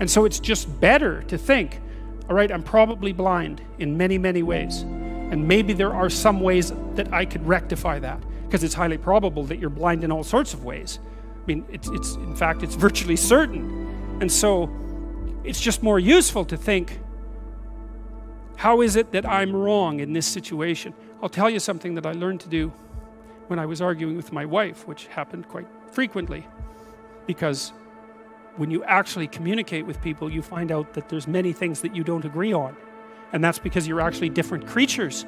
And so it's just better to think, all right, I'm probably blind in many, many ways. And maybe there are some ways that I could rectify that, because it's highly probable that you're blind in all sorts of ways. I mean, in fact, it's virtually certain. And so it's just more useful to think, how is it that I'm wrong in this situation? I'll tell you something that I learned to do when I was arguing with my wife, which happened quite frequently, because when you actually communicate with people, you find out that there's many things that you don't agree on. And that's because you're actually different creatures.